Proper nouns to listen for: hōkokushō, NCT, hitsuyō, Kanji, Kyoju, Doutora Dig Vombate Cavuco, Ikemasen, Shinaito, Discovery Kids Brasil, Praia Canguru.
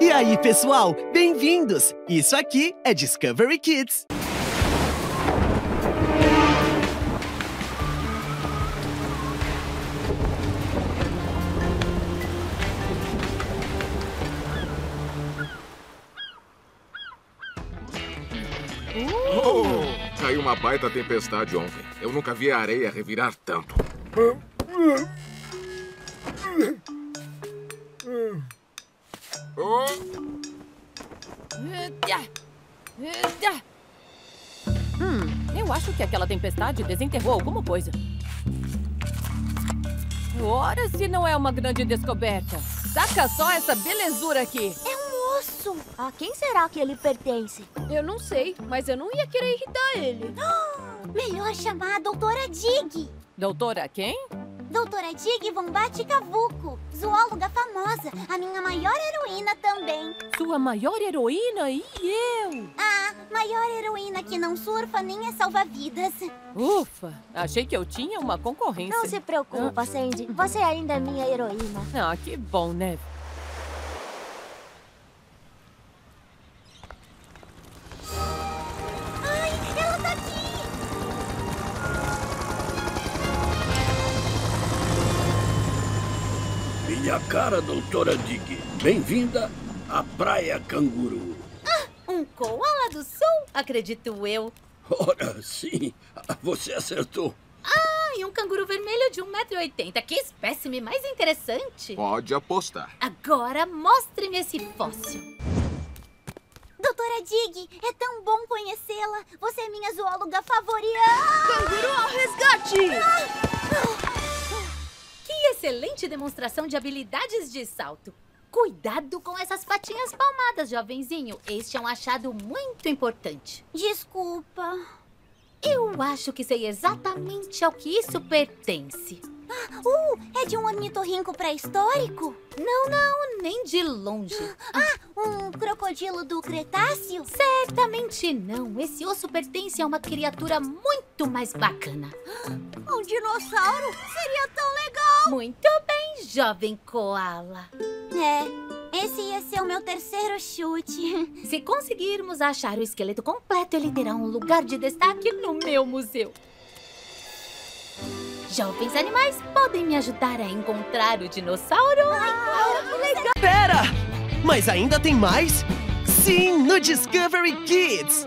E aí, pessoal, bem-vindos! Isso aqui é Discovery Kids. Caiu uma baita tempestade ontem. Eu nunca vi a areia revirar tanto. Oh. Eu acho que aquela tempestade desenterrou alguma coisa. Ora, se não é uma grande descoberta. Saca só essa belezura aqui. É um osso. A quem será que ele pertence? Eu não sei, mas eu não ia querer irritar ele. Melhor chamar a Doutora Dig. Doutora quem? Doutora Dig Vombate Cavuco, zoóloga famosa, a minha maior heroína também. Sua maior heroína e eu? Ah, maior heroína que não surfa nem é salva-vidas. Ufa, achei que eu tinha uma concorrência. Não se preocupa, Sandy, você ainda é minha heroína. Ah, que bom, né? Minha cara, Doutora Dig, bem-vinda à Praia Canguru. Um koala do sul, acredito eu. Ora, sim, você acertou. E um canguru vermelho de 1,80 m. Que espécime mais interessante. Pode apostar. Agora, mostre-me esse fóssil. Doutora Dig, é tão bom conhecê-la. Você é minha zoóloga favorita. Canguru ao resgate! Excelente demonstração de habilidades de salto. Cuidado com essas patinhas palmadas, jovenzinho. Este é um achado muito importante. Desculpa. Eu acho que sei exatamente ao que isso pertence. É de um ornitorrinco pré-histórico? Não, nem de longe. Um crocodilo do Cretáceo? Certamente não. Esse osso pertence a uma criatura muito mais bacana. Um dinossauro? Seria tão legal! Muito bem, jovem koala. Esse ia ser o meu terceiro chute. Se conseguirmos achar o esqueleto completo, ele terá um lugar de destaque no meu museu. Jovens animais podem me ajudar a encontrar o dinossauro? Legal! Pera! Mas ainda tem mais? Sim, no Discovery Kids!